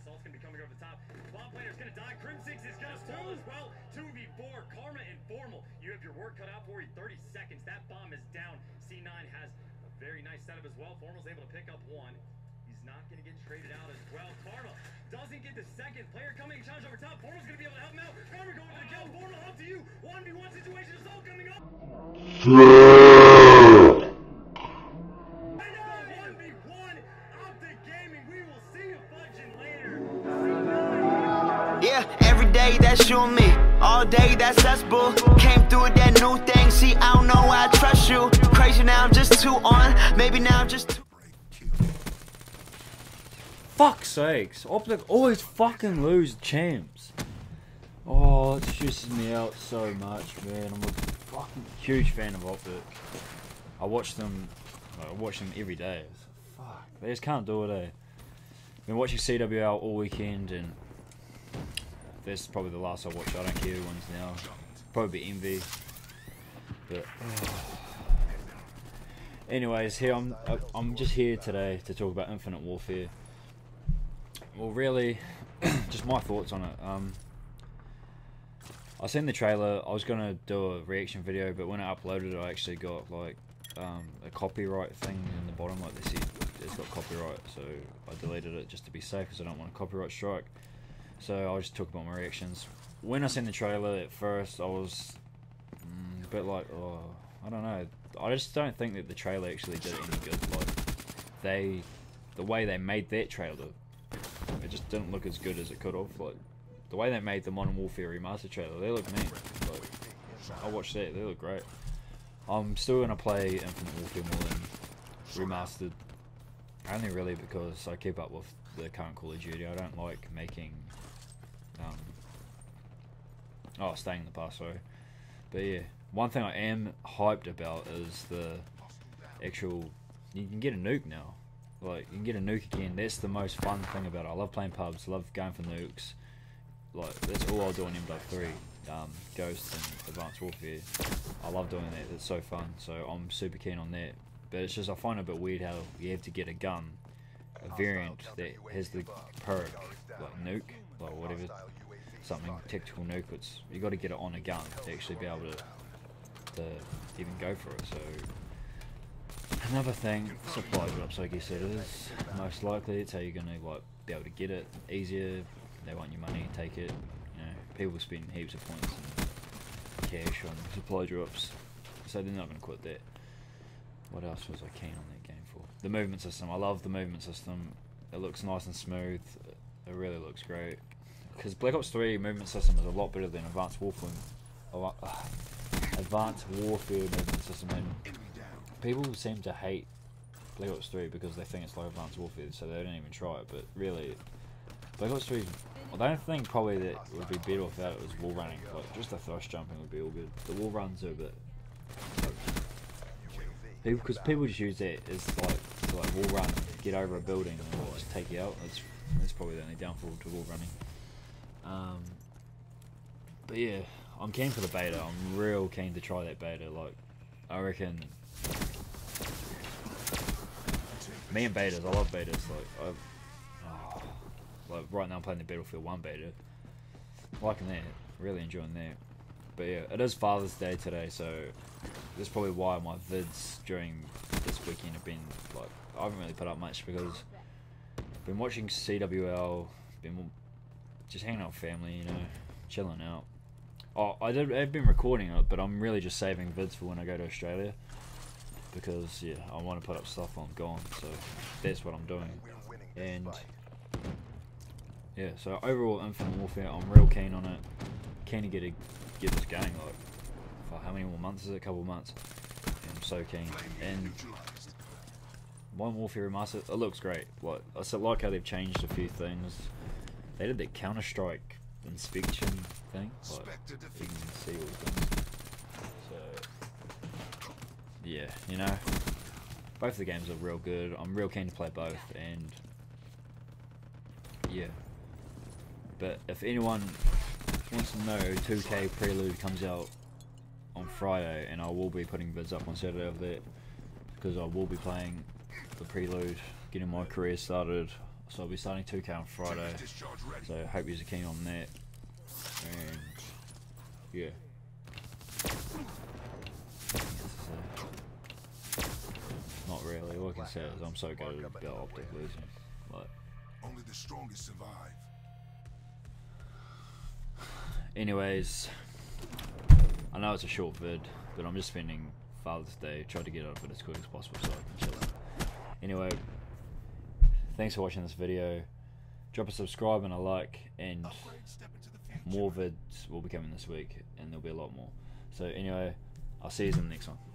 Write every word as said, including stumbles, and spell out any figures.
Assault's going to be coming over the top. Bomb player's going to die. Crim six is going to fall as well. two v four, Karma and Formal. You have your work cut out for you. thirty seconds. That bomb is down. C nine has a very nice setup as well. Formal's able to pick up one. He's not going to get traded out as well. Karma doesn't get the second. Player coming, challenge over top. Formal's going to be able to help him out. Karma going to the kill. Formal up to you. one v one situation. Assault coming up. That's you and me, all day that's us boo. Came through with that new thing, see I don't know why I trust you. Crazy now I'm just too on, maybe now I'm just too. Fuck sakes, Optic always fucking lose champs. Oh, it stresses me out so much, man. I'm a fucking huge fan of Optic. I watch them, I watch them every day. Fuck, they just can't do it, eh? Been watching C W L all weekend and this is probably the last I watch. I don't care who wins now. Probably Envy. But oh. Anyways, here I'm. I'm just here today to talk about Infinite Warfare. Well, really, just my thoughts on it. Um, I seen the trailer. I was gonna do a reaction video, but when I uploaded it, I actually got like um, a copyright thing in the bottom, like they said it's got copyright. So I deleted it just to be safe, because I don't want a copyright strike. So I'll just talk about my reactions. When I seen the trailer at first, I was mm, a bit like, oh, I don't know. I just don't think that the trailer actually did any good. Like, they, the way they made that trailer, it just didn't look as good as it could have. Like, the way they made the Modern Warfare Remastered trailer, they look neat. Like, I watched that; they look great. I'm still gonna play Infinite Warfare more than Remastered, only really because I keep up with the current Call of Duty. I don't like making. Um, oh, staying in the past, sorry. But yeah, one thing I am hyped about is the actual, you can get a nuke now. Like, you can get a nuke again. That's the most fun thing about it. I love playing pubs, love going for nukes. Like, that's all I'll do on M W three, um, Ghosts and Advanced Warfare. I love doing that, it's so fun, so I'm super keen on that. But it's just, I find it a bit weird how you have to get a gun, a variant that has the perk, like nuke, or whatever, something, tactical nuke, it's, you got to get it on a gun to actually be able to, to even go for it, so, another thing, supply drops, like you said, it is, most likely, it's how you're going to, like, be able to get it, easier, they want your money, take it, you know, people spend heaps of points and cash on supply drops, so they're not going to quit that. What else was I keen on that game for? The movement system. I love the movement system. It looks nice and smooth. It really looks great. Because Black Ops three movement system is a lot better than Advanced Warfare. Uh, Advanced Warfare movement system. And people seem to hate Black Ops three because they think it's like Advanced Warfare, so they don't even try it. But really, Black Ops three. Well, the only thing probably that would be better without it was wall running. Like, just the thrust jumping would be all good. The wall runs are a bit. Because people just use that as like, to like wall run, get over a building, and we'll just take you out. That's that's probably the only downfall to wall running. Um, but yeah, I'm keen for the beta. I'm real keen to try that beta. Like, I reckon me and betas. I love betas. Like, I've, oh, like right now I'm playing the Battlefield one beta. Liking that. Really enjoying that. But yeah, it is Father's Day today, so that's probably why my vids during this weekend have been like, I haven't really put up much because I've been watching C W L, been just hanging out with family, you know, chilling out. Oh, I did, I've been recording it, but I'm really just saving vids for when I go to Australia because, yeah, I want to put up stuff while I'm gone, so that's what I'm doing. And yeah, so overall, Infinite Warfare, I'm real keen on it. Keen to get a get this going, like, for how many more months is it? A couple of months. And I'm so keen. And Modern Warfare Remastered, it looks great. Like, I like how they've changed a few things. They did the Counter-Strike inspection thing. Like, you can see all things. So, yeah, you know, both of the games are real good. I'm real keen to play both, and yeah. But if anyone wants to know, two K Prelude comes out on Friday, and I will be putting vids up on Saturday of that because I will be playing the Prelude, getting my career started. So I'll be starting two K on Friday, so I hope you're keen on that, and yeah. Not really, all I can say is I'm so good at Optic losing, but only the strongest survive. Anyways, I know it's a short vid, but I'm just spending Father's Day, try to get up it as quick as possible so I can chill out. Anyway, thanks for watching this video. Drop a subscribe and a like, and more vids will be coming this week, and there'll be a lot more. So anyway, I'll see you in the next one.